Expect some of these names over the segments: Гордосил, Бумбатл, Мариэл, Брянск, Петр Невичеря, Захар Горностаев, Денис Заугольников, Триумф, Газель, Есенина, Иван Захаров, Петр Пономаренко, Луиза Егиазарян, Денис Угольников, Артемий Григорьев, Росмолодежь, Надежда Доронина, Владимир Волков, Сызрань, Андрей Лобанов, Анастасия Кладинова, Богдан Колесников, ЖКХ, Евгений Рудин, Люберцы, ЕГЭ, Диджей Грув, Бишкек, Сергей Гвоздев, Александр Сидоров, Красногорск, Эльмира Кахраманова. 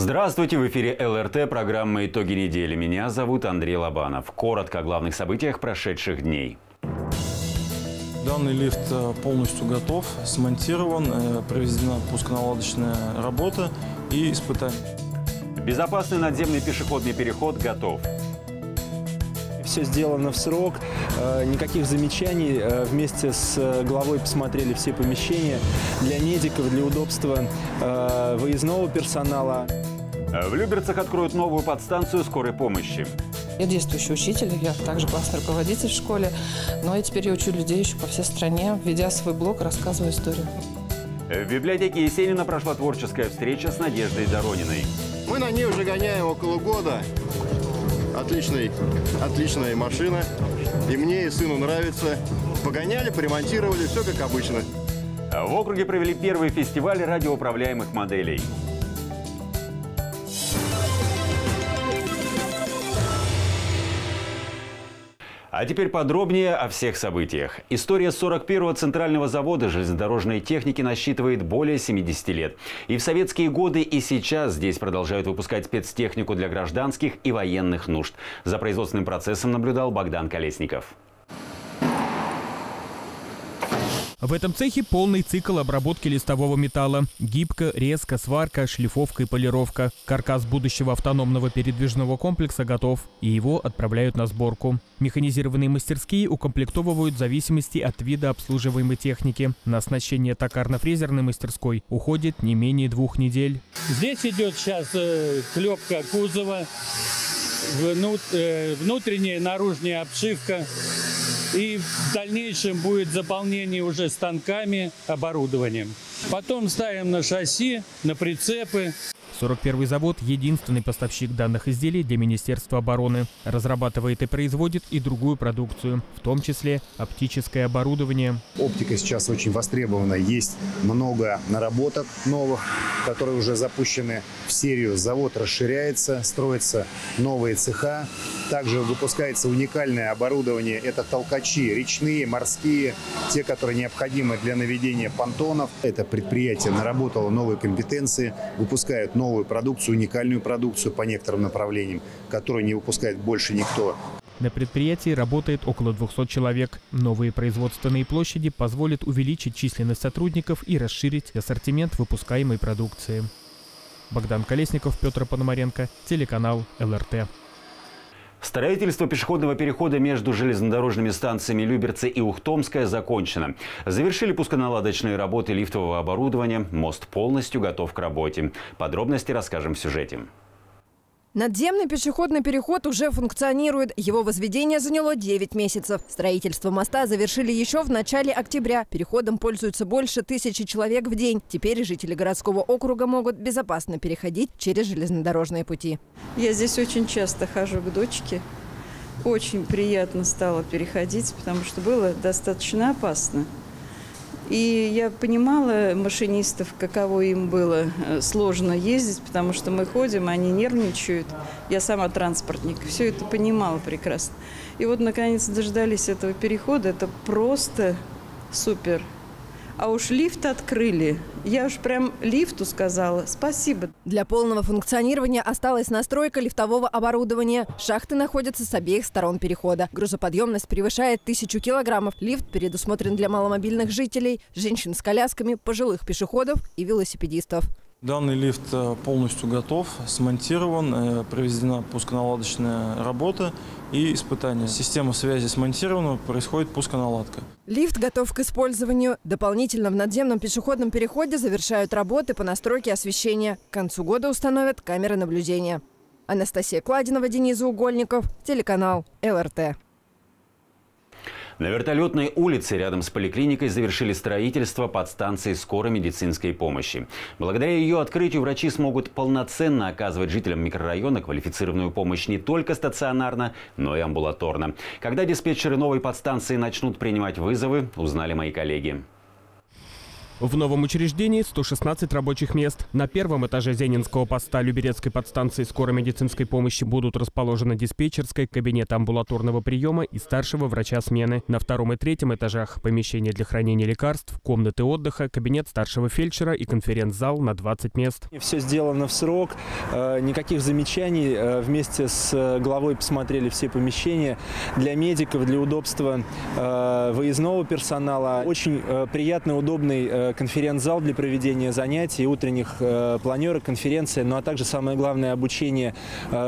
Здравствуйте, в эфире ЛРТ, программа «Итоги недели». Меня зовут Андрей Лобанов. Коротко о главных событиях прошедших дней. Данный лифт полностью готов, смонтирован, проведена пусконаладочная работа и испытание. Безопасный надземный пешеходный переход готов. Все сделано в срок, никаких замечаний. Вместе с главой посмотрели все помещения для медиков, для удобства выездного персонала. В Люберцах откроют новую подстанцию скорой помощи. Я действующий учитель, я также классный руководитель в школе, но я теперь учу людей еще по всей стране, ведя свой блог, рассказываю историю. В библиотеке Есенина прошла творческая встреча с Надеждой Дорониной. Мы на ней уже гоняем около года. Отличная машина. И мне, и сыну нравится. Погоняли, поремонтировали, все как обычно. В округе провели первый фестиваль радиоуправляемых моделей. А теперь подробнее о всех событиях. История 41-го центрального завода железнодорожной техники насчитывает более 70 лет. И в советские годы, и сейчас здесь продолжают выпускать спецтехнику для гражданских и военных нужд. За производственным процессом наблюдал Богдан Колесников. В этом цехе полный цикл обработки листового металла. Гибко, резко, сварка, шлифовка и полировка. Каркас будущего автономного передвижного комплекса готов, и его отправляют на сборку. Механизированные мастерские укомплектовывают в зависимости от вида обслуживаемой техники. На оснащение токарно-фрезерной мастерской уходит не менее 2 недель. Здесь идет сейчас клепка кузова, внутренняя и наружная обшивка. И в дальнейшем будет заполнение уже станками, оборудованием. Потом ставим на шасси, на прицепы. 41-й завод – единственный поставщик данных изделий для Министерства обороны. Разрабатывает и производит и другую продукцию, в том числе оптическое оборудование. Оптика сейчас очень востребована. Есть много наработок новых, которые уже запущены в серию. Завод расширяется, строятся новые цеха. Также выпускается уникальное оборудование. Это толкачи речные, морские, те, которые необходимы для наведения понтонов. Это предприятие наработало новые компетенции, выпускают новые продукцию, уникальную продукцию по некоторым направлениям, которую не выпускает больше никто. На предприятии работает около 200 человек. Новые производственные площади позволят увеличить численность сотрудников и расширить ассортимент выпускаемой продукции. Богдан Колесников, Петр Пономаренко, телеканал ЛРТ. Строительство пешеходного перехода между железнодорожными станциями Люберцы и Ухтомская закончено. Завершили пусконаладочные работы лифтового оборудования. Мост полностью готов к работе. Подробности расскажем в сюжете. Надземный пешеходный переход уже функционирует. Его возведение заняло 9 месяцев. Строительство моста завершили еще в начале октября. Переходом пользуются больше 1000 человек в день. Теперь жители городского округа могут безопасно переходить через железнодорожные пути. Я здесь очень часто хожу к дочке. Очень приятно стало переходить, потому что было достаточно опасно. И я понимала машинистов, каково им было сложно ездить, потому что мы ходим, они нервничают. Я сама транспортник, все это понимала прекрасно. И вот, наконец, дождались этого перехода, это просто супер. А уж лифт открыли. Я уж прям лифту сказала спасибо. Для полного функционирования осталась настройка лифтового оборудования. Шахты находятся с обеих сторон перехода. Грузоподъемность превышает 1000 килограммов. Лифт предусмотрен для маломобильных жителей, женщин с колясками, пожилых пешеходов и велосипедистов. Данный лифт полностью готов, смонтирован, проведена пусконаладочная работа и испытания. Система связи смонтирована, происходит пусконаладка. Лифт готов к использованию. Дополнительно в надземном пешеходном переходе завершают работы по настройке освещения. К концу года установят камеры наблюдения. Анастасия Кладинова, Денис Угольников, телеканал ЛРТ. На Вертолетной улице рядом с поликлиникой завершили строительство подстанции скорой медицинской помощи. Благодаря ее открытию врачи смогут полноценно оказывать жителям микрорайона квалифицированную помощь не только стационарно, но и амбулаторно. Когда диспетчеры новой подстанции начнут принимать вызовы, узнали мои коллеги. В новом учреждении 116 рабочих мест. На первом этаже Зенинского поста Люберецкой подстанции скорой медицинской помощи будут расположены диспетчерская, кабинет амбулаторного приема и старшего врача смены. На втором и третьем этажах помещение для хранения лекарств, комнаты отдыха, кабинет старшего фельдшера и конференц-зал на 20 мест. Все сделано в срок, никаких замечаний. Вместе с главой посмотрели все помещения для медиков, для удобства выездного персонала. Очень приятный, удобный конференц-зал для проведения занятий, утренних планерок, конференции, ну а также самое главное обучение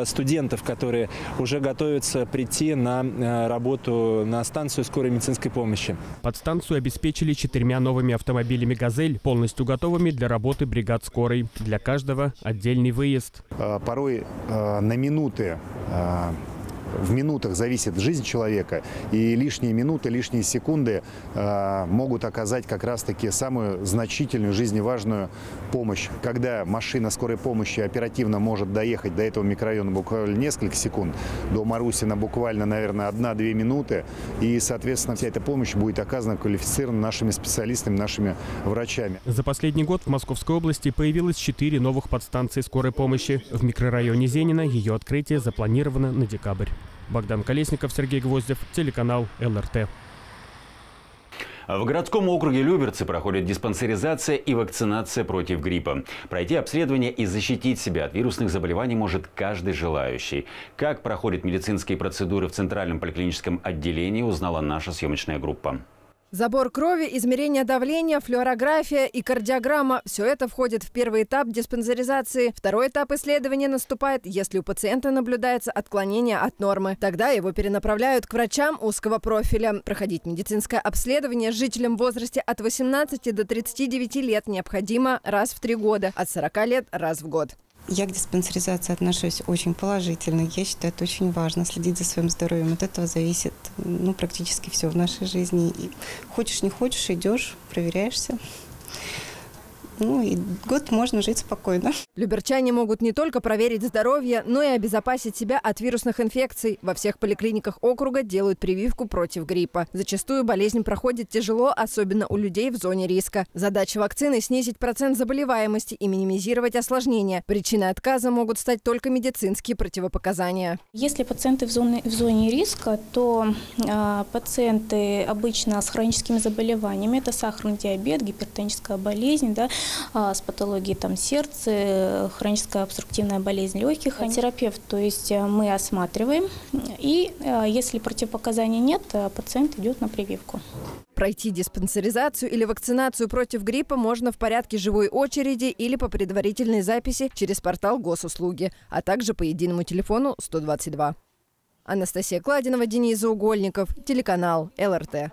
студентов, которые уже готовятся прийти на работу на станцию скорой медицинской помощи. Подстанцию обеспечили 4 новыми автомобилями «Газель», полностью готовыми для работы бригад скорой. Для каждого отдельный выезд. Порой на минуты... В минутах зависит жизнь человека, и лишние минуты, лишние секунды могут оказать как раз-таки самую значительную, жизневажную помощь. Когда машина скорой помощи оперативно может доехать до этого микрорайона буквально несколько секунд, до Марусина буквально, наверное, 1-2 минуты, и, соответственно, вся эта помощь будет оказана квалифицированно нашими специалистами, нашими врачами. За последний год в Московской области появилось 4 новых подстанции скорой помощи. В микрорайоне Зенина ее открытие запланировано на декабрь. Богдан Колесников, Сергей Гвоздев, телеканал ЛРТ. В городском округе Люберцы проходит диспансеризация и вакцинация против гриппа. Пройти обследование и защитить себя от вирусных заболеваний может каждый желающий. Как проходят медицинские процедуры в Центральном поликлиническом отделении, узнала наша съемочная группа. Забор крови, измерение давления, флюорография и кардиограмма – все это входит в первый этап диспансеризации. Второй этап исследования наступает, если у пациента наблюдается отклонение от нормы. Тогда его перенаправляют к врачам узкого профиля. Проходить медицинское обследование жителям в возрасте от 18 до 39 лет необходимо раз в 3 года, от 40 лет – раз в год. Я к диспансеризации отношусь очень положительно. Я считаю, это очень важно, следить за своим здоровьем. От этого зависит, ну, практически все в нашей жизни. И хочешь, не хочешь, идешь, проверяешься. Ну и год можно жить спокойно. Люберчане могут не только проверить здоровье, но и обезопасить себя от вирусных инфекций. Во всех поликлиниках округа делают прививку против гриппа. Зачастую болезнь проходит тяжело, особенно у людей в зоне риска. Задача вакцины – снизить процент заболеваемости и минимизировать осложнения. Причиной отказа могут стать только медицинские противопоказания. Если пациенты в зоне риска, то пациенты обычно с хроническими заболеваниями – это сахарный диабет, гипертоническая болезнь, да, с патологией там сердца, хроническая обструктивная болезнь легких. Терапевт, то есть мы осматриваем, и если противопоказаний нет, пациент идет на прививку. Пройти диспансеризацию или вакцинацию против гриппа можно в порядке живой очереди или по предварительной записи через портал госуслуги, а также по единому телефону 122. Анастасия Кладинова, Денис Заугольников, телеканал ЛРТ.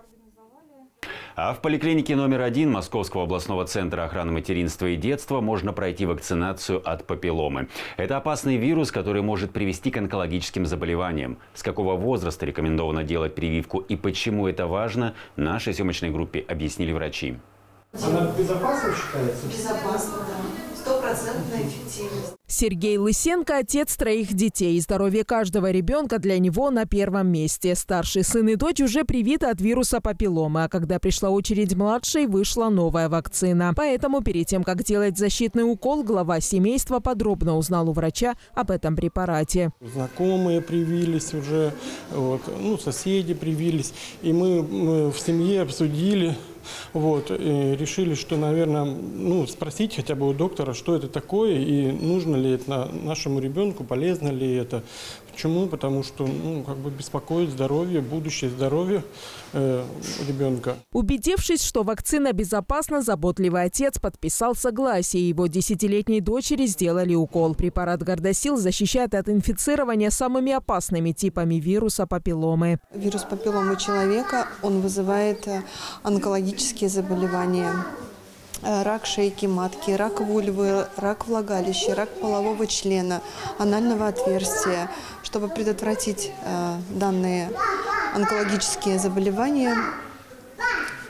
А в поликлинике номер 1 Московского областного центра охраны материнства и детства можно пройти вакцинацию от папилломы. Это опасный вирус, который может привести к онкологическим заболеваниям. С какого возраста рекомендовано делать прививку и почему это важно, нашей съемочной группе объяснили врачи. Она безопасна считается? Безопасна, да. Сергей Лысенко – отец 3 детей. Здоровье каждого ребенка для него на первом месте. Старший сын и дочь уже привиты от вируса папилломы. А когда пришла очередь младшей, вышла новая вакцина. Поэтому перед тем, как делать защитный укол, глава семейства подробно узнал у врача об этом препарате. Знакомые привились уже, вот, ну, соседи привились. И мы в семье обсудили. Вот, и решили, что, наверное, ну, спросить хотя бы у доктора, что это такое и нужно ли это нашему ребенку, полезно ли это. Почему? Потому что, ну, как бы беспокоит здоровье, будущее здоровье ребенка. Убедившись, что вакцина безопасна, заботливый отец подписал согласие. Его 10-летней дочери сделали укол. Препарат «Гордосил» защищает от инфицирования самыми опасными типами вируса папилломы. Вирус папилломы человека, он вызывает онкологические заболевания. Рак шейки матки, рак вульвы, рак влагалища, рак полового члена, анального отверстия. Чтобы предотвратить данные онкологические заболевания,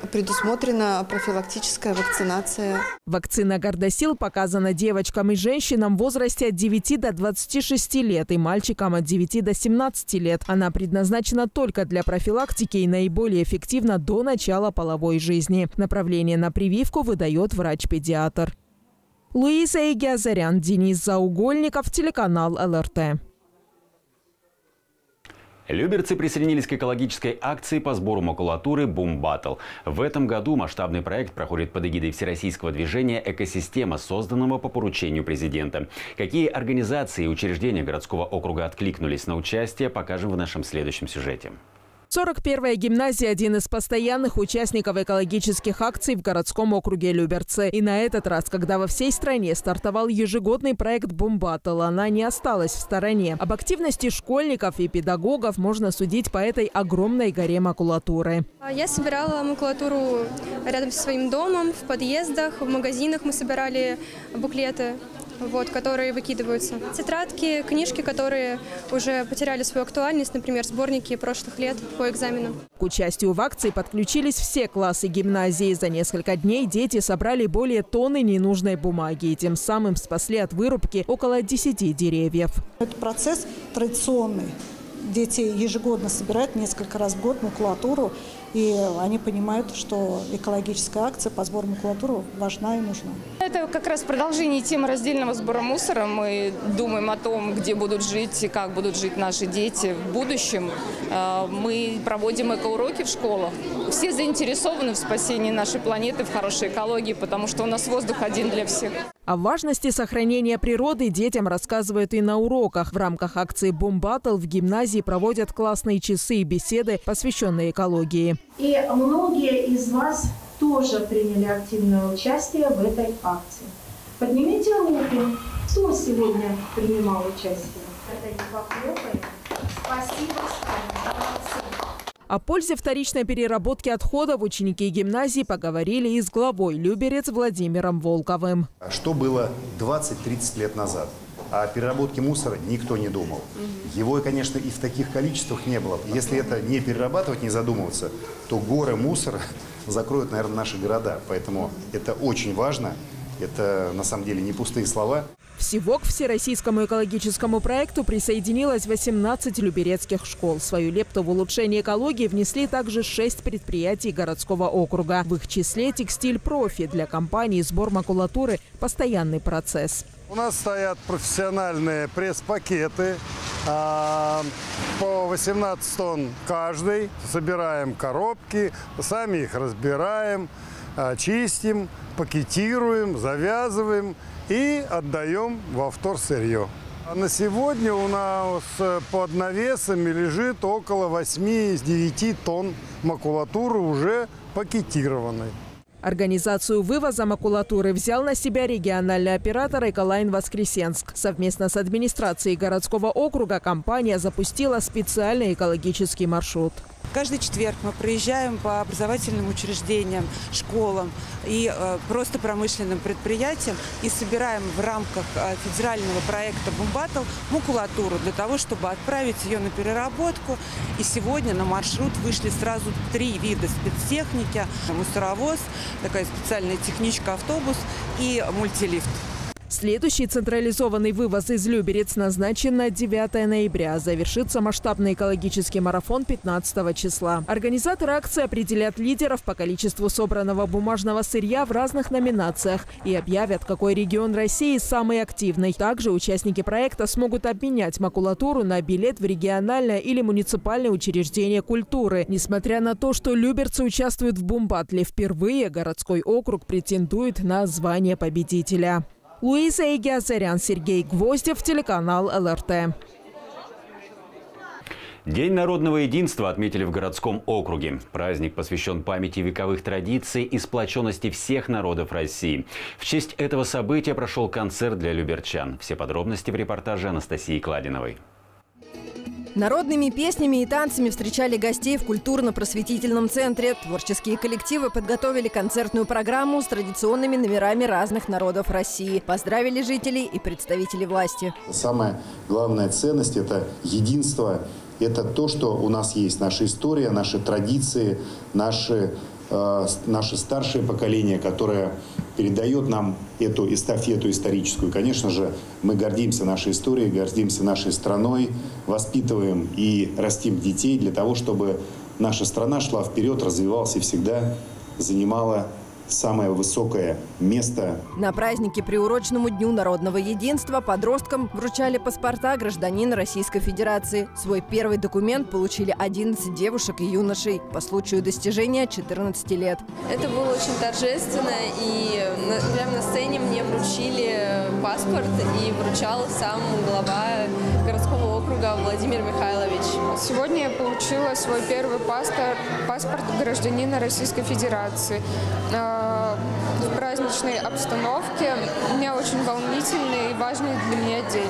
предусмотрена профилактическая вакцинация. Вакцина «Гордосил» показана девочкам и женщинам в возрасте от 9 до 26 лет и мальчикам от 9 до 17 лет. Она предназначена только для профилактики и наиболее эффективна до начала половой жизни. Направление на прививку выдает врач-педиатр. Луиза Егиазарян, Денис Заугольников, телеканал ЛРТ. Люберцы присоединились к экологической акции по сбору макулатуры «Бумбатл». В этом году масштабный проект проходит под эгидой всероссийского движения «Экосистема», созданного по поручению президента. Какие организации и учреждения городского округа откликнулись на участие, покажем в нашем следующем сюжете. 41-я гимназия – один из постоянных участников экологических акций в городском округе Люберцы. И на этот раз, когда во всей стране стартовал ежегодный проект «Бумбатл», она не осталась в стороне. Об активности школьников и педагогов можно судить по этой огромной горе макулатуры. Я собирала макулатуру рядом со своим домом, в подъездах, в магазинах мы собирали буклеты. Вот, которые выкидываются. Тетрадки, книжки, которые уже потеряли свою актуальность, например, сборники прошлых лет по экзаменам. К участию в акции подключились все классы гимназии. За несколько дней дети собрали более тонны ненужной бумаги и тем самым спасли от вырубки около 10 деревьев. Это процесс традиционный. Дети ежегодно собирают несколько раз в год макулатуру, и они понимают, что экологическая акция по сбору макулатуры важна и нужна. Это как раз продолжение темы раздельного сбора мусора. Мы думаем о том, где будут жить и как будут жить наши дети в будущем. Мы проводим экоуроки в школах. Все заинтересованы в спасении нашей планеты, в хорошей экологии, потому что у нас воздух один для всех. О важности сохранения природы детям рассказывают и на уроках. В рамках акции «Бумбатл» в гимназии проводят классные часы и беседы, посвященные экологии. И многие из вас тоже приняли активное участие в этой акции. Поднимите руку, кто сегодня принимал участие. Спасибо. О пользе вторичной переработки отходов ученики гимназии поговорили и с главой Люберец Владимиром Волковым. Что было 20-30 лет назад? О переработке мусора никто не думал. Его, конечно, и в таких количествах не было. Если это не перерабатывать, не задумываться, то горы мусора закроют, наверное, наши города. Поэтому это очень важно. Это, на самом деле, не пустые слова. Всего к всероссийскому экологическому проекту присоединилось 18 люберецких школ. Свою лепту в улучшение экологии внесли также 6 предприятий городского округа. В их числе «Текстиль Профи». Для компании сбор макулатуры – постоянный процесс. У нас стоят профессиональные пресс-пакеты по 18 тонн каждый. Собираем коробки, сами их разбираем, чистим, пакетируем, завязываем и отдаем во вторсырье. А на сегодня у нас под навесами лежит около 8-9 тонн макулатуры, уже пакетированной. Организацию вывоза макулатуры взял на себя региональный оператор «Эколайн Воскресенск». Совместно с администрацией городского округа компания запустила специальный экологический маршрут. Каждый четверг мы проезжаем по образовательным учреждениям, школам и просто промышленным предприятиям и собираем в рамках федерального проекта «Бумбатл» макулатуру для того, чтобы отправить ее на переработку. И сегодня на маршрут вышли сразу 3 вида спецтехники – мусоровоз, такая специальная техничка, автобус и мультилифт. Следующий централизованный вывоз из Люберец назначен на 9 ноября. Завершится масштабный экологический марафон 15 числа. Организаторы акции определят лидеров по количеству собранного бумажного сырья в разных номинациях и объявят, какой регион России самый активный. Также участники проекта смогут обменять макулатуру на билет в региональное или муниципальное учреждение культуры. Несмотря на то, что люберцы участвуют в «Бумбатле» впервые, городской округ претендует на звание победителя. Луиза Егиазарян, Сергей Гвоздев, телеканал ЛРТ. День народного единства отметили в городском округе. Праздник посвящен памяти вековых традиций и сплоченности всех народов России. В честь этого события прошел концерт для люберчан. Все подробности в репортаже Анастасии Кладиновой. Народными песнями и танцами встречали гостей в культурно-просветительном центре. Творческие коллективы подготовили концертную программу с традиционными номерами разных народов России. Поздравили жителей и представителей власти. Самая главная ценность – это единство. Это то, что у нас есть. Наша история, наши традиции, наши наше старшее поколение, которое передает нам эту эстафету историческую. Конечно же, мы гордимся нашей историей, гордимся нашей страной, воспитываем и растим детей для того, чтобы наша страна шла вперед, развивалась и всегда занимала самое высокое место. На празднике, приуроченному Дню народного единства, подросткам вручали паспорта гражданина Российской Федерации. Свой первый документ получили 11 девушек и юношей по случаю достижения 14 лет. Это было очень торжественно, и прямо на сцене мне вручили паспорт и вручал сам глава городского округа Владимир Михайлович. Сегодня я получила свой первый паспорт гражданина Российской Федерации. В праздничной обстановке. У меня очень волнительный и важный для меня день.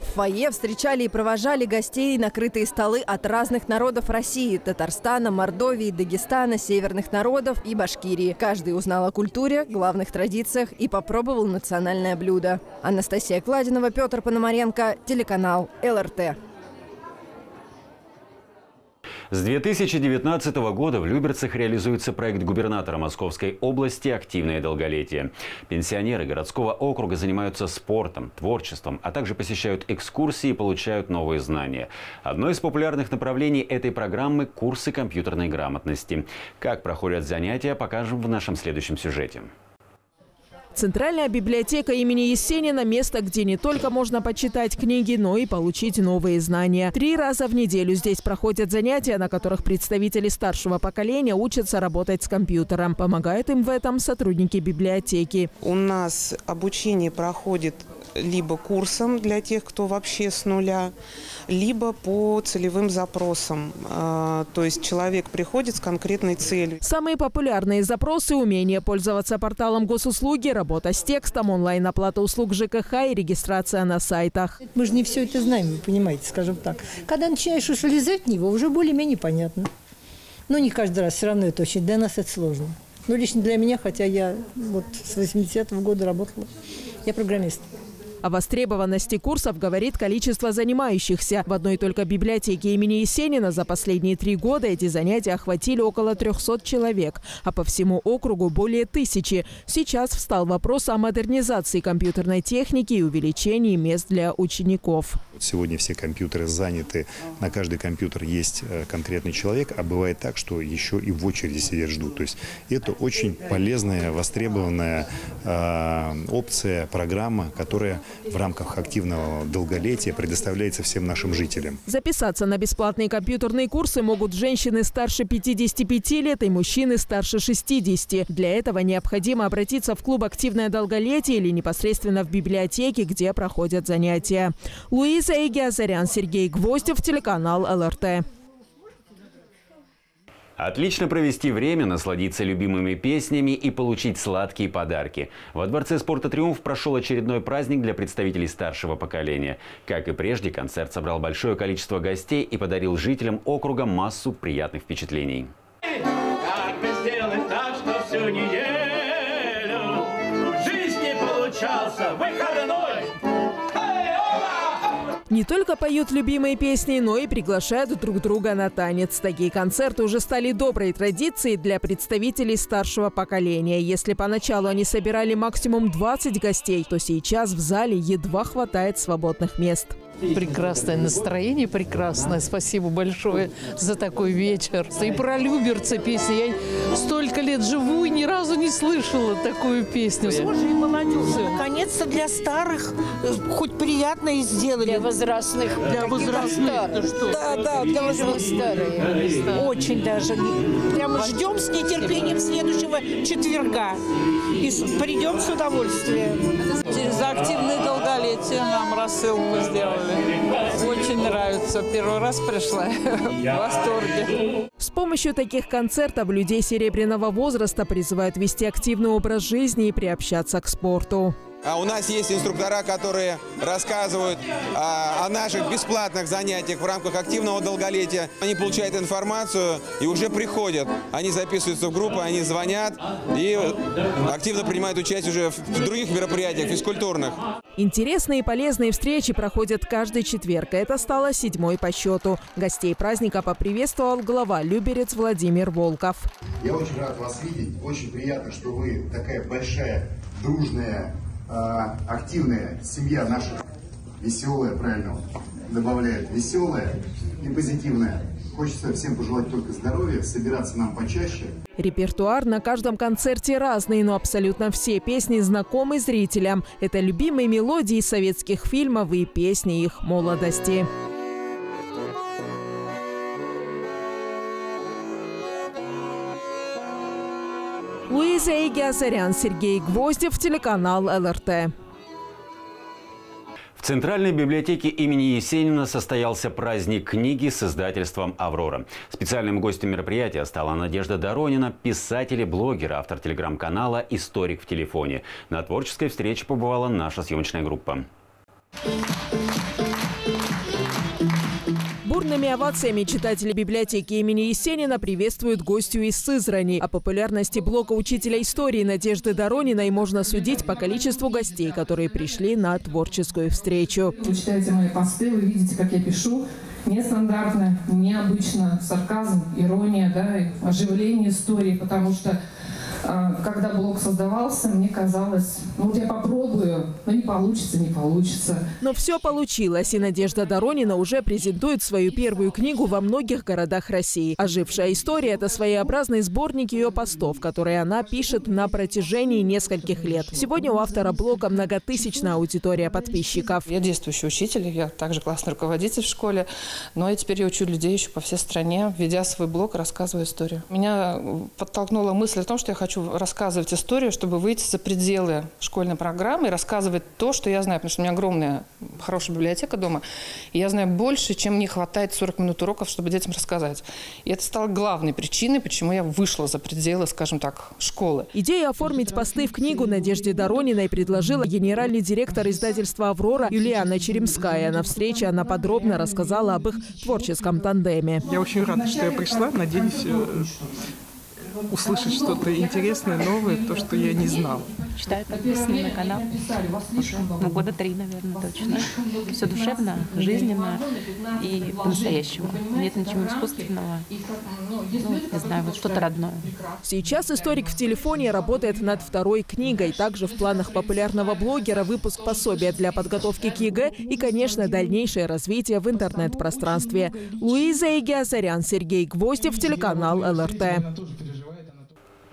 В фойе встречали и провожали гостей накрытые столы от разных народов России, Татарстана, Мордовии, Дагестана, северных народов и Башкирии. Каждый узнал о культуре, главных традициях и попробовал национальное блюдо. Анастасия Кладинова, Петр Пономаренко, телеканал ЛРТ. С 2019 года в Люберцах реализуется проект губернатора Московской области «Активное долголетие». Пенсионеры городского округа занимаются спортом, творчеством, а также посещают экскурсии и получают новые знания. Одно из популярных направлений этой программы – курсы компьютерной грамотности. Как проходят занятия, покажем в нашем следующем сюжете. Центральная библиотека имени Есенина – место, где не только можно почитать книги, но и получить новые знания. 3 раза в неделю здесь проходят занятия, на которых представители старшего поколения учатся работать с компьютером. Помогают им в этом сотрудники библиотеки. У нас обучение проходит либо курсом для тех, кто вообще с нуля, либо по целевым запросам. То есть человек приходит с конкретной целью. Самые популярные запросы – умение пользоваться порталом госуслуги, работа с текстом, онлайн-оплата услуг ЖКХ и регистрация на сайтах. Мы же не все это знаем, вы понимаете, скажем так. Когда начинаешь уж влезать в него, уже более-менее понятно. Но не каждый раз, все равно это очень, для нас это сложно. Но лично для меня, хотя я вот с 80-го года работала, я программист. О востребованности курсов говорит количество занимающихся. В одной только библиотеке имени Есенина за последние 3 года эти занятия охватили около 300 человек, а по всему округу более 1000. Сейчас встал вопрос о модернизации компьютерной техники и увеличении мест для учеников. Сегодня все компьютеры заняты, на каждый компьютер есть конкретный человек, а бывает так, что еще и в очереди сидят, ждут. То есть это очень полезная, востребованная опция, программа, которая в рамках активного долголетия предоставляется всем нашим жителям. Записаться на бесплатные компьютерные курсы могут женщины старше 55 лет и мужчины старше 60. Для этого необходимо обратиться в клуб «Активное долголетие» или непосредственно в библиотеке, где проходят занятия. Луиза Егиазарян, Сергей Гвоздев, телеканал ЛРТ. Отлично провести время, насладиться любимыми песнями и получить сладкие подарки. Во Дворце спорта «Триумф» прошел очередной праздник для представителей старшего поколения. Как и прежде, концерт собрал большое количество гостей и подарил жителям округа массу приятных впечатлений. Не только поют любимые песни, но и приглашают друг друга на танец. Такие концерты уже стали доброй традицией для представителей старшего поколения. Если поначалу они собирали максимум 20 гостей, то сейчас в зале едва хватает свободных мест. Прекрасное настроение, прекрасное. Спасибо большое за такой вечер. И про Люберцы песни. Я столько лет живу и ни разу не слышала такую песню. Слушай, молодежь, наконец-то для старых хоть приятное сделали. Для возрастных. Для возрастных. Да, да, для возрастных. Очень даже. Прямо ждем с нетерпением следующего четверга. И придем с удовольствием. За активное долголетие нам рассылку сделали. Очень нравится. Первый раз пришла. В восторге. С помощью таких концертов людей серебряного возраста призывают вести активный образ жизни и приобщаться к спорту. У нас есть инструктора, которые рассказывают о наших бесплатных занятиях в рамках активного долголетия. Они получают информацию и уже приходят. Они записываются в группы, они звонят и активно принимают участие уже в других мероприятиях физкультурных. Интересные и полезные встречи проходят каждый четверг. Это стало седьмой по счету. Гостей праздника поприветствовал глава Люберец Владимир Волков. Я очень рад вас видеть. Очень приятно, что вы такая большая, дружная, активная семья наша, веселая, правильно добавляет, веселая и позитивная. Хочется всем пожелать только здоровья, собираться нам почаще. Репертуар на каждом концерте разный, но абсолютно все песни знакомы зрителям. Это любимые мелодии советских фильмов и песни их молодости. Луиза Егиазарян, Сергей Гвоздев, телеканал ЛРТ. В Центральной библиотеке имени Есенина состоялся праздник книги с издательством «Аврора». Специальным гостем мероприятия стала Надежда Доронина, писатель и блогер, автор телеграм-канала «Историк в телефоне». На творческой встрече побывала наша съемочная группа. Бурными овациями читатели библиотеки имени Есенина приветствуют гостью из Сызрани. О популярности блока учителя истории Надежды Дорониной можно судить по количеству гостей, которые пришли на творческую встречу. Вы читаете мои посты, вы видите, как я пишу. Нестандартно, необычно, сарказм, ирония, да, оживление истории, потому что когда блог создавался, мне казалось, ну вот я попробую, но не получится, не получится. Но все получилось, и Надежда Доронина уже презентует свою первую книгу во многих городах России. «Ожившая история» – это своеобразный сборник ее постов, которые она пишет на протяжении нескольких лет. Сегодня у автора блога многотысячная аудитория подписчиков. Я действующий учитель, я также классный руководитель в школе, но и теперь я учу людей еще по всей стране, ведя свой блог, рассказываю историю. Меня подтолкнула мысль о том, что я хочу рассказывать историю, чтобы выйти за пределы школьной программы и рассказывать то, что я знаю, потому что у меня огромная, хорошая библиотека дома, и я знаю больше, чем мне хватает 40 минут уроков, чтобы детям рассказать. И это стало главной причиной, почему я вышла за пределы, скажем так, школы. Идею оформить посты в книгу Надежде Дорониной предложила генеральный директор издательства «Аврора» Юлиана Черемская. На встрече она подробно рассказала об их творческом тандеме. Я очень рада, что я пришла. Надеюсь, услышать что-то интересное, новое, то, что я не знал. Читаю подписанный канал. Ну, года 3, наверное, точно. Все душевно, жизненно и по-настоящему. Нет ничего искусственного. Ну, не знаю, вот что-то родное. Сейчас «Историк в телефоне» работает над второй книгой. Также в планах популярного блогера выпуск пособия для подготовки к ЕГЭ и, конечно, дальнейшее развитие в интернет-пространстве. Луиза Егиазарян, Сергей Гвоздев, телеканал ЛРТ.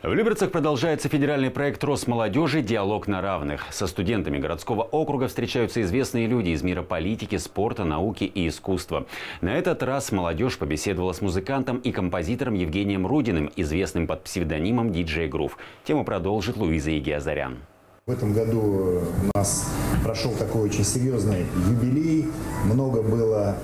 В Люберцах продолжается федеральный проект Росмолодежи «Диалог на равных». Со студентами городского округа встречаются известные люди из мира политики, спорта, науки и искусства. На этот раз молодежь побеседовала с музыкантом и композитором Евгением Рудиным, известным под псевдонимом «Диджей Грув». Тему продолжит Луиза Егиазарян. В этом году у нас прошел такой очень серьезный юбилей. Много было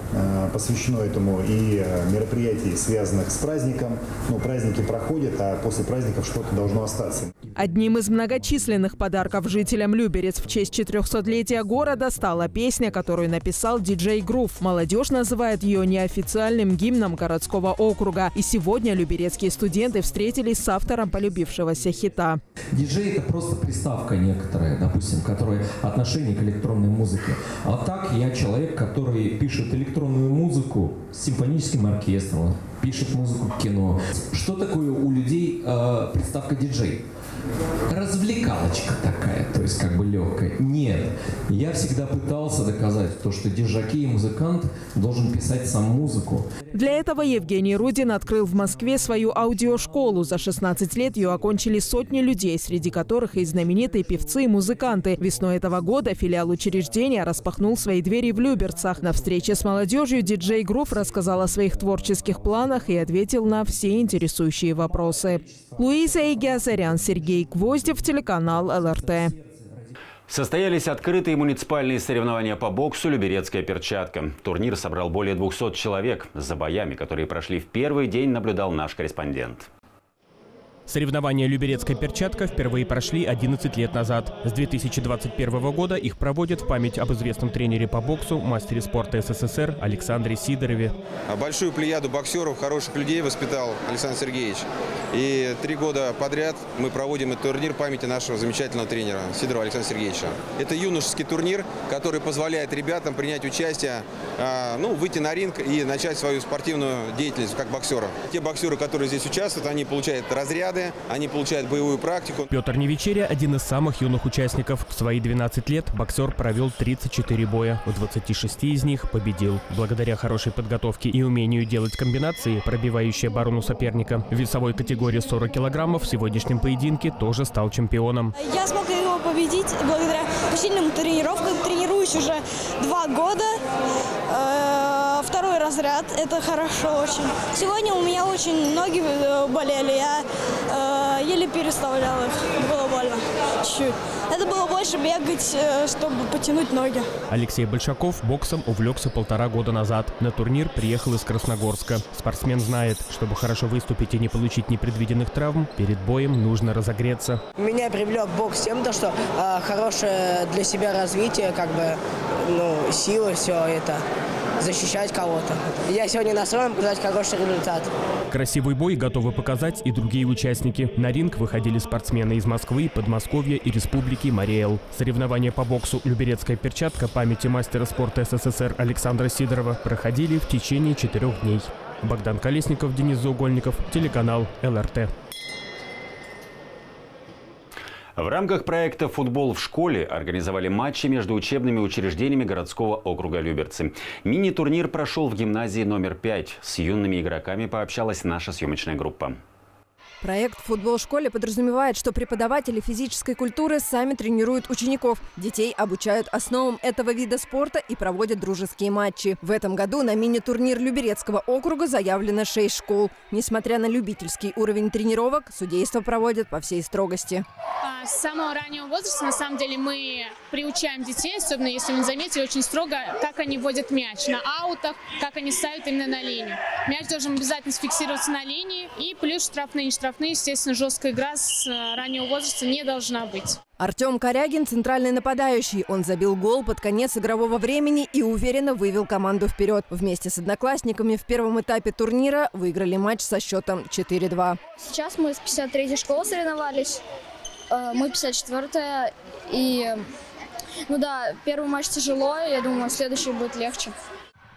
посвящено этому и мероприятий, связанных с праздником. Но праздники проходят, а после праздников что-то должно остаться. Одним из многочисленных подарков жителям Люберец в честь 400-летия города стала песня, которую написал Диджей Грув. Молодежь называет ее неофициальным гимном городского округа. И сегодня люберецкие студенты встретились с автором полюбившегося хита. Диджей – это просто приставка некоторые, допустим, которые отношение к электронной музыке. А так я человек, который пишет электронную музыку с симфоническим оркестром, пишет музыку к кино. Что такое у людей приставка диджей? Развлекалочка такая, то есть как бы легкая. Нет, я всегда пытался доказать то, что дижаки и музыкант должен писать сам музыку. Для этого Евгений Рудин открыл в Москве свою аудиошколу. За 16 лет ее окончили сотни людей, среди которых и знаменитые певцы и музыканты. Весной этого года филиал учреждения распахнул свои двери в Люберцах. На встрече с молодежью Диджей Грув рассказал о своих творческих планах и ответил на все интересующие вопросы. Луиза Егиазарян, Сергей Гвоздев, телеканал ЛРТ. Состоялись открытые муниципальные соревнования по боксу «Люберецкая перчатка». Турнир собрал более 200 человек. За боями, которые прошли в первый день, наблюдал наш корреспондент. Соревнования «Люберецкая перчатка» впервые прошли 11 лет назад. С 2021 года их проводят в память об известном тренере по боксу, мастере спорта СССР Александре Сидорове. Большую плеяду боксеров, хороших людей воспитал Александр Сергеевич. И 3 года подряд мы проводим этот турнир памяти нашего замечательного тренера Сидорова Александра Сергеевича. Это юношеский турнир, который позволяет ребятам принять участие, выйти на ринг и начать свою спортивную деятельность как боксера. Те боксеры, которые здесь участвуют, они получают разряд. Они получают боевую практику. Петр Невичеря – один из самых юных участников. В свои 12 лет боксер провел 34 боя. В 26 из них победил. Благодаря хорошей подготовке и умению делать комбинации, пробивающие оборону соперника, в весовой категории 40 килограммов в сегодняшнем поединке тоже стал чемпионом. Я смог его победить благодаря усиленным тренировкам. Тренируюсь уже 2 года. Второй разряд. Это хорошо очень. Сегодня у меня очень ноги болели. Я еле переставляла их. Было больно. Чуть-чуть. Надо было больше бегать, чтобы потянуть ноги. Алексей Большаков боксом увлекся 1,5 года назад. На турнир приехал из Красногорска. Спортсмен знает, чтобы хорошо выступить и не получить непредвиденных травм, перед боем нужно разогреться. Меня привлек бокс тем, что хорошее для себя развитие, силы, все это. Защищать кого-то. Я сегодня настроен показать хороший результат. Красивый бой готовы показать и другие участники. На ринг выходили спортсмены из Москвы, Подмосковья и Республики Мариэл. Соревнования по боксу «Люберецкая перчатка» памяти мастера спорта СССР Александра Сидорова проходили в течение 4 дней. Богдан Колесников, Денис Заугольников, телеканал ЛРТ. В рамках проекта «Футбол в школе» организовали матчи между учебными учреждениями городского округа Люберцы. Мини-турнир прошел в гимназии номер 5. С юными игроками пообщалась наша съемочная группа. Проект «Футбол в школе» подразумевает, что преподаватели физической культуры сами тренируют учеников. Детей обучают основам этого вида спорта и проводят дружеские матчи. В этом году на мини-турнир Люберецкого округа заявлено 6 школ. Несмотря на любительский уровень тренировок, судейство проводят по всей строгости. С самого раннего возраста, на самом деле, мы приучаем детей, особенно если вы заметили, очень строго, как они вводят мяч на аутах, как они ставят именно на линию. Мяч должен обязательно сфиксироваться на линии, и плюс штрафные и штрафные. Естественно, жесткая игра с раннего возраста не должна быть. Артем Корягин – центральный нападающий. Он забил гол под конец игрового времени и уверенно вывел команду вперед. Вместе с одноклассниками в первом этапе турнира выиграли матч со счетом 4-2. Сейчас мы с 53-й школы соревновались. Мы 54-я. И, первый матч тяжело. Я думаю, следующий будет легче.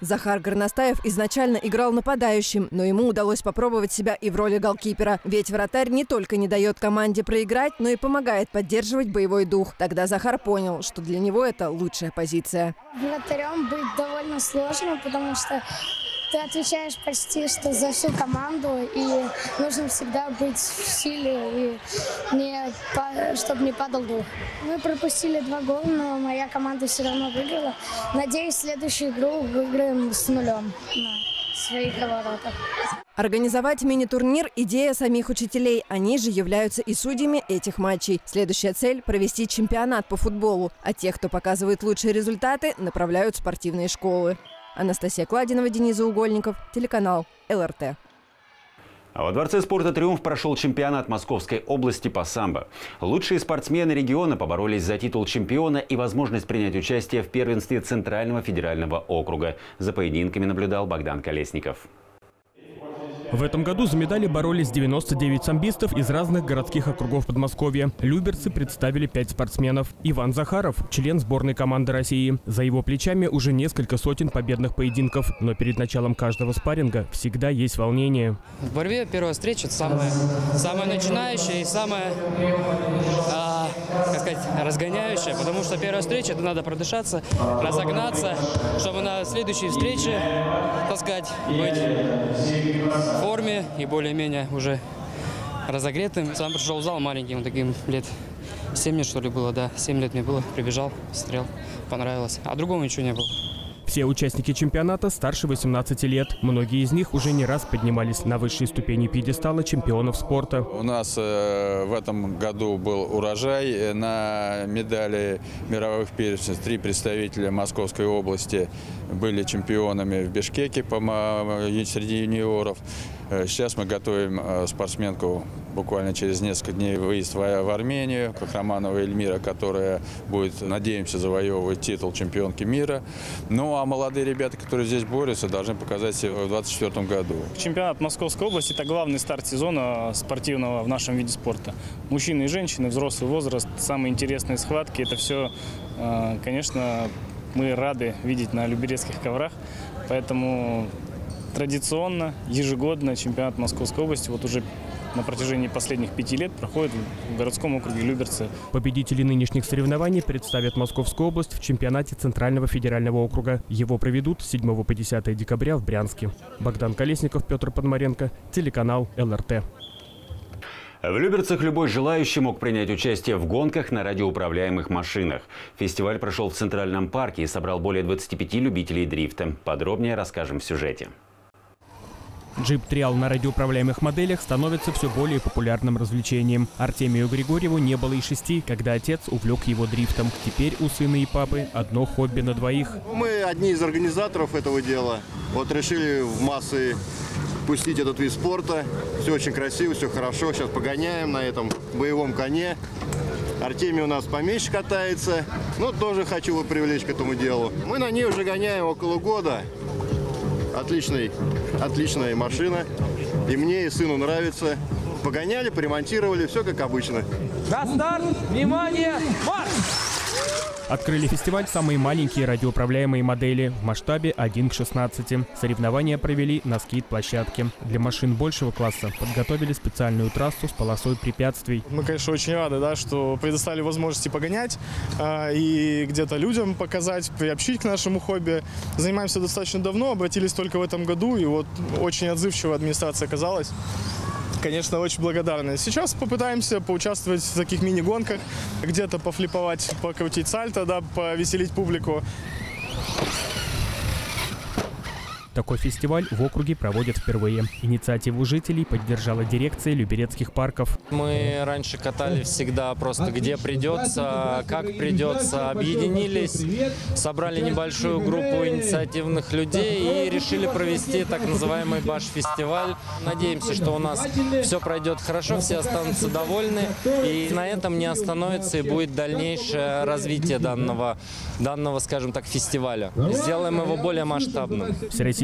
Захар Горностаев изначально играл нападающим, но ему удалось попробовать себя и в роли голкипера. Ведь вратарь не только не дает команде проиграть, но и помогает поддерживать боевой дух. Тогда Захар понял, что для него это лучшая позиция. Вратарем быть довольно сложно, потому что ты отвечаешь почти что за всю команду, и нужно всегда быть в силе, и чтобы не падал дух. Мы пропустили 2 гола, но моя команда все равно выиграла. Надеюсь, следующую игру выиграем с нулем на своих воротах. Организовать мини-турнир – идея самих учителей. Они же являются и судьями этих матчей. Следующая цель – провести чемпионат по футболу. А тех, кто показывает лучшие результаты, направляют в спортивные школы. Анастасия Кладинова, Денис Угольников, телеканал ЛРТ. А во дворце спорта «Триумф» прошел чемпионат Московской области по самбо. Лучшие спортсмены региона поборолись за титул чемпиона и возможность принять участие в первенстве Центрального федерального округа. За поединками наблюдал Богдан Колесников. В этом году за медали боролись 99 самбистов из разных городских округов Подмосковья. Люберцы представили 5 спортсменов. Иван Захаров – член сборной команды России. За его плечами уже несколько сотен победных поединков. Но перед началом каждого спарринга всегда есть волнение. В борьбе первая встреча – самая начинающая и самая, разгоняющая. Потому что первая встреча – это надо продышаться, разогнаться, чтобы на следующей встрече, быть в форме и более-менее уже разогретым. Сам пришел в зал маленьким, таким лет 7 мне, что ли, было, да. 7 лет мне было, прибежал, стрел, понравилось. А другому ничего не было. Все участники чемпионата старше 18 лет. Многие из них уже не раз поднимались на высшие ступени пьедестала чемпионов спорта. У нас в этом году был урожай на медали мировых первенств. 3 представителя Московской области были чемпионами в Бишкеке среди юниоров. Сейчас мы готовим спортсменку буквально через несколько дней выезд в Армению. Кахраманова Эльмира, которая будет, надеемся, завоевывать титул чемпионки мира. Ну а молодые ребята, которые здесь борются, должны показать себя в 2024 году. Чемпионат Московской области – это главный старт сезона спортивного в нашем виде спорта. Мужчины и женщины, взрослый возраст, самые интересные схватки – это все, конечно, мы рады видеть на люберецких коврах. Поэтому традиционно, ежегодно чемпионат Московской области вот уже на протяжении последних 5 лет проходит в городском округе Люберцы. Победители нынешних соревнований представят Московскую область в чемпионате Центрального федерального округа. Его проведут с 7 по 10 декабря в Брянске. Богдан Колесников, Петр Пономаренко, телеканал ЛРТ. В Люберцах любой желающий мог принять участие в гонках на радиоуправляемых машинах. Фестиваль прошел в Центральном парке и собрал более 25 любителей дрифта. Подробнее расскажем в сюжете. Джип-триал на радиоуправляемых моделях становится все более популярным развлечением. Артемию Григорьеву не было и 6, когда отец увлек его дрифтом. Теперь у сына и папы одно хобби на двоих. Мы одни из организаторов этого дела. Вот решили в массы пустить этот вид спорта. Все очень красиво, все хорошо. Сейчас погоняем на этом боевом коне. Артемий у нас поменьше катается. Но тоже хочу его привлечь к этому делу. Мы на ней уже гоняем около года. Отличная машина. И мне, и сыну нравится. Погоняли, поремонтировали, все как обычно. На старт! Внимание! Марш! Открыли фестиваль самые маленькие радиоуправляемые модели в масштабе 1 к 16. Соревнования провели на скейт-площадке. Для машин большего класса подготовили специальную трассу с полосой препятствий. Мы, конечно, очень рады, да, что предоставили возможности погонять и где-то людям показать, приобщить к нашему хобби. Занимаемся достаточно давно, обратились только в этом году, и вот очень отзывчивая администрация оказалась. Конечно, очень благодарны. Сейчас попытаемся поучаствовать в таких мини-гонках, где-то пофлиповать, покрутить сальто, да, повеселить публику. Такой фестиваль в округе проводят впервые. Инициативу жителей поддержала дирекция Люберецких парков. Мы раньше катали всегда просто где придется, как придется. Объединились, собрали небольшую группу инициативных людей и решили провести так называемый баш-фестиваль. Надеемся, что у нас все пройдет хорошо, все останутся довольны. И на этом не остановится и будет дальнейшее развитие данного, скажем так, фестиваля. Сделаем его более масштабным.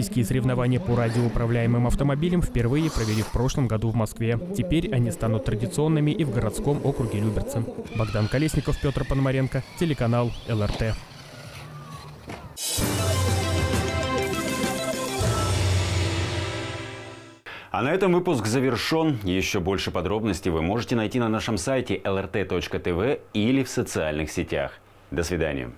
Российские соревнования по радиоуправляемым автомобилям впервые провели в прошлом году в Москве. Теперь они станут традиционными и в городском округе Люберцы. Богдан Колесников, Петр Пономаренко, телеканал ЛРТ. А на этом выпуск завершен. Еще больше подробностей вы можете найти на нашем сайте lrt.tv или в социальных сетях. До свидания.